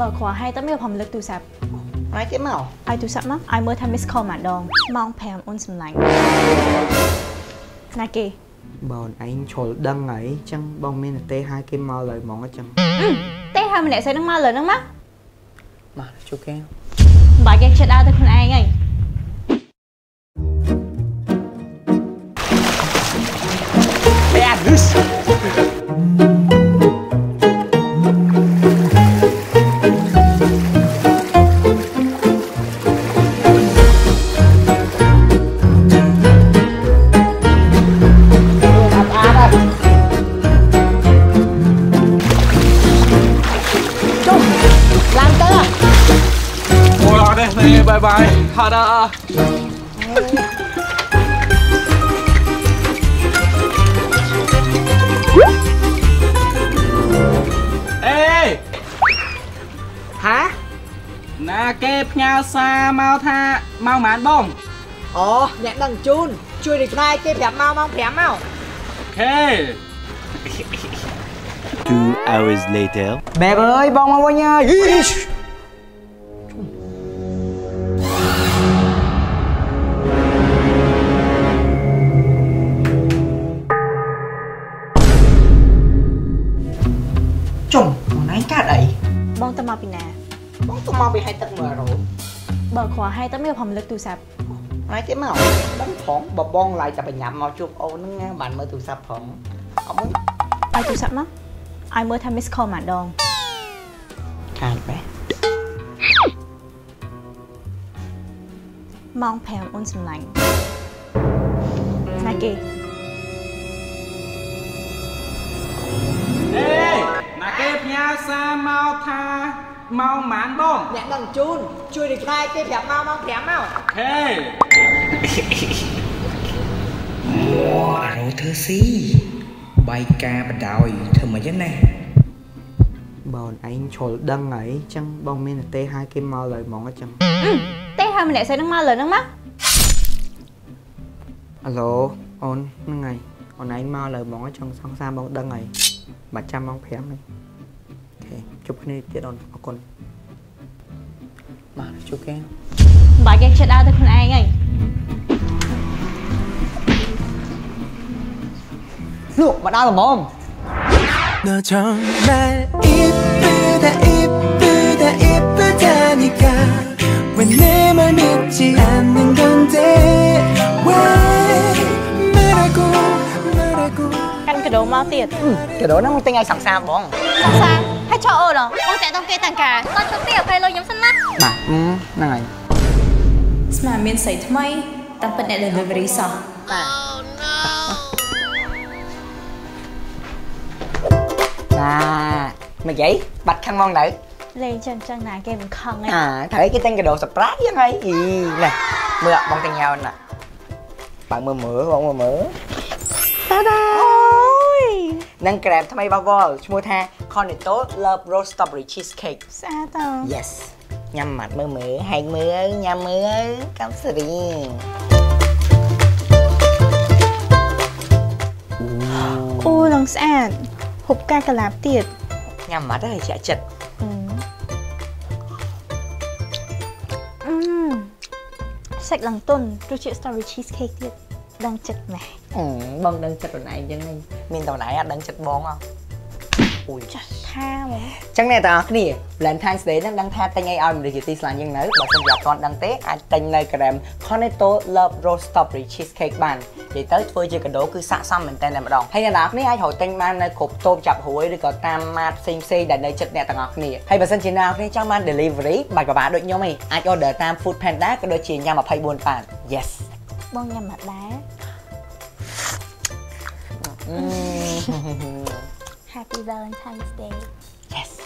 បើខ 2 តែមានបំលឹកទូរស័ព្ទ Ai cái màu? Ai tu sắp nó? Ai mới tham miss call mà đòn. Mong phèm ôn sầm lạnh. Nike. Bọn anh chồi đăng ấy chăng bông men là T2 cái màu lời mỏng chăng? T2 mình lại xây đăng màu lời đăng mắt. Mà chú kêu. Bà cái chết ai tới con ai ngay. Bye bye. Ta-da. Ê. Hả? Na kẹp nhau xa mau tha, mau mãn bông. Ồ, nhãn đằng chun, chui đi khai kẹp đẹp mau mong phém mau. Ok. 2 hours later. Mẹ ơi, bông mau bông nha. Bông tao mau bị nè. Bông tao mau bị hai tật mờ rồi. Bờ khóa hai tao mới phòng lực tù sạp. Nói cái màu đánh phỏng bờ bông lại tao phải nhậm màu chuột ô nó ngang bạn mới tù sạp phỏng. Ông ai tù sạp nó? Ai mới tham miss call mà đòn. Ai bé. Mong phèm ôn sầm lạnh. Nike. Sa mau tha mau mãn bông nhãn đằng chun chui đi khai cái đẹp mau mong thém mau. Ok. Rồi thưa xí bay ca bà đòi thưa mà dứt này bọn anh chồi đăng ấy chăng bông men là T2 cái mau lời mỏng ở chăng? T2 mình lại xây nước mau lời nước mắt. Alo on nước ngày on anh mau lời mỏng ở chăng xong xa bông đăng ấy mà chăm mong thém này. Chụp cái này tiện đòn bà con. Mà chú kêu. Bà cái chết ai tới con ai ngay. Luộc mà đau là mồm. Nó trong mẹ 이쁘다니까 왜 내말 믿지 않는 건데 왜 말하고 Căn cái đồ mau tiệt. Cái đồ nó không tên ai sẵn sàng bóng. Sẵn sàng. Hãy cho ồn à? Ông sẽ tông kê tàng cả. Con xuống tiệm phải lôi nhóm sân mắt. Mà, năng này. Mà miên xảy thơm mây. Tâm phận này là người về đi sọ. Oh no. À, mày vậy? Bạch khăn ngon đấy. Lên chân chân này kêu mình khăn ấy. À, thấy cái tên cái đồ surprise vậy ngay. Nè, mưa ạ, bông tên nhau nè. Bạn mưa mửa, bông mưa mửa. Ta-da. Nâng kèm thơm mây bao vô. Chúng mua tha Cornetto Love Rose Strawberry Cheesecake. Sao tao? Yes. Nhâm mặt mơ mơ, hay mơ, nhâm mơ, cảm xử đi. Ôi, lòng sạn. Hụp ca cà lạp tiệt. Nhâm mặt rất là trẻ chật. Sạch lòng tuần, tôi chịu Strawberry Cheesecake tiệt. Đang chật mẹ. Bông đang chật rồi này chứ. Mình tàu nãy đang chật bông không? Ui chật tha mà. Chẳng này tao cái Valentine's Day đang tha tay ngay ai mà được dự tí sẵn dân nữ. Bọn xong dọc con đang tế ai tên nơi cái rèm Cornetto Love Rose Strawberry Cheesecake bàn. Vậy tới vừa chơi cái đố cứ xạ xong mình tên này mà đồng. Hay là đó cái này ai hồi tên mang nơi cục tôm chạp hối đi có tam mát xinh xinh để nơi chật nẹ tao ngọt này. Hay bà xin chỉ nào cái trong mang delivery bà có bà đội nhóm mình. Ai order tam food panda cái đôi chì nhau mà pay buồn bàn. Yes. Bông nhầm mặt đá. Happy Valentine's Day. Yes.